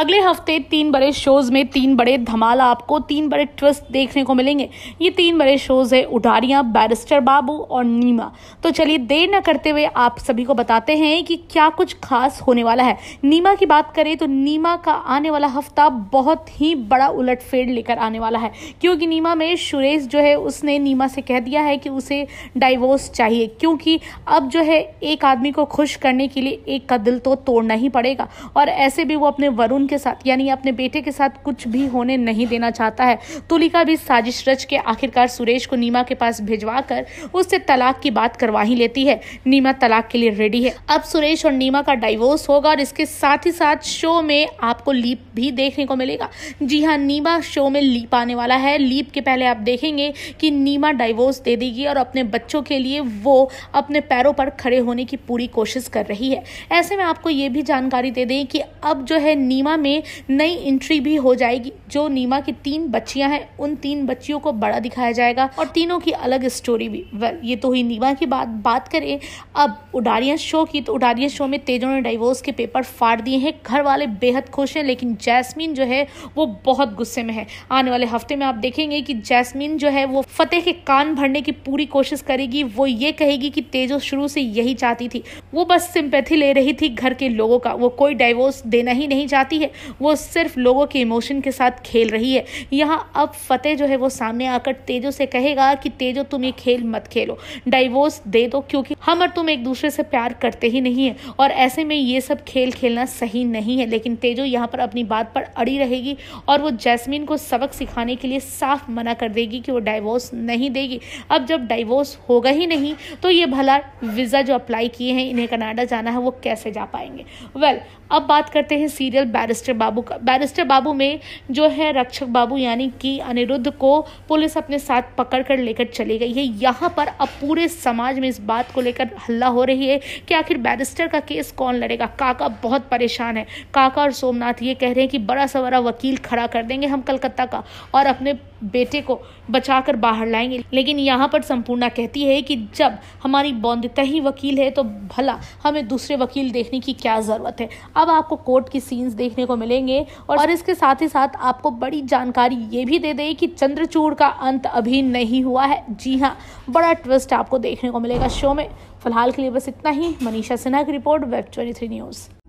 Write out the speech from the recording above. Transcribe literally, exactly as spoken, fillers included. अगले हफ्ते तीन बड़े शोज़ में तीन बड़े धमाल आपको तीन बड़े ट्विस्ट देखने को मिलेंगे। ये तीन बड़े शोज़ है उडारियां, बैरिस्टर बाबू और नीमा। तो चलिए देर न करते हुए आप सभी को बताते हैं कि क्या कुछ खास होने वाला है। नीमा की बात करें तो नीमा का आने वाला हफ्ता बहुत ही बड़ा उलटफेर लेकर आने वाला है, क्योंकि नीमा में सुरेश जो है उसने नीमा से कह दिया है कि उसे डाइवोर्स चाहिए, क्योंकि अब जो है एक आदमी को खुश करने के लिए एक का दिल तो तोड़ना ही पड़ेगा। और ऐसे भी वो अपने वरुण के साथ यानी अपने बेटे के साथ कुछ भी होने नहीं देना चाहता है। तुलिका भी साजिश रच के आखिरकार सुरेश को नीमा के पास भिजवाकर उससे तलाक की बात करवा ही लेती है। नीमा तलाक के लिए रेडी है। अब सुरेश और नीमा का डाइवोर्स होगा और इसके साथ ही साथ शो में आपको लीप भी देखने को मिलेगा। जी हाँ, नीमा शो में लीप आने वाला है। लीप के पहले आप देखेंगे कि नीमा डाइवोर्स दे देगी और अपने बच्चों के लिए वो अपने पैरों पर खड़े होने की पूरी कोशिश कर रही है। ऐसे में आपको ये भी जानकारी दे दें कि अब जो है नीमा में नई एंट्री भी हो जाएगी। जो नीमा की तीन बच्चियां हैं उन तीन बच्चियों को बड़ा दिखाया जाएगा और तीनों की अलग स्टोरी भी। वेल, ये तो हुई नीमा की बात। बात करें अब उडारियां शो की, तो उडारियां शो में तेजो ने डाइवोर्स के पेपर फाड़ दिए हैं। घर वाले बेहद खुश हैं, लेकिन जैस्मिन जो है वो बहुत गुस्से में है। आने वाले हफ्ते में आप देखेंगे कि जैस्मिन जो है वो फतेह के कान भरने की पूरी कोशिश करेगी। वो ये कहेगी कि तेजो शुरू से यही चाहती थी, वो बस सिंपैथी ले रही थी घर के लोगों का, वो कोई डाइवोर्स देना ही नहीं चाहती, वो सिर्फ लोगों के इमोशन के साथ खेल रही है। यहां अब फतेह जो है वो सामने आकर तेजो से कहेगा कि तेजो तुम ये खेल मत खेलो, डाइवोर्स दे दो, क्योंकि हम और तुम एक दूसरे से प्यार करते ही नहीं है और ऐसे में ये सब खेल खेलना सही नहीं है। लेकिन तेजो यहां पर अपनी बात पर अड़ी रहेगी और वो जैस्मिन को सबक सिखाने के लिए साफ मना कर देगी कि वो डाइवोर्स नहीं देगी। अब जब डाइवोर्स होगा ही नहीं तो ये भला वीजा जो अप्लाई किए हैं, इन्हें कनाडा जाना है, वो कैसे जा पाएंगे। वेल, अब बात करते हैं सीरियल बैरिस्टर बाबू का। बैरिस्टर बाबू में जो है रक्षक बाबू यानी कि अनिरुद्ध को पुलिस अपने साथ पकड़ कर लेकर चली गई है। यहाँ पर अब पूरे समाज में इस बात को लेकर हल्ला हो रही है कि आखिर बैरिस्टर का केस कौन लड़ेगा। काका बहुत परेशान है। काका और सोमनाथ ये कह रहे हैं कि बड़ा सा बड़ा वकील खड़ा कर देंगे हम कलकत्ता का और अपने बेटे को बचाकर बाहर लाएंगे। लेकिन यहाँ पर संपूर्णा कहती है कि जब हमारी बौंदता ही वकील है तो भला हमें दूसरे वकील देखने की क्या ज़रूरत है। अब आपको कोर्ट की सीन्स देखने को मिलेंगे और इसके साथ ही साथ आपको बड़ी जानकारी ये भी दे दें कि चंद्रचूड़ का अंत अभी नहीं हुआ है। जी हाँ, बड़ा ट्विस्ट आपको देखने को मिलेगा शो में। फिलहाल के लिए बस इतना ही। मनीषा सिन्हा की रिपोर्ट, वेब ट्वेंटी थ्री न्यूज़।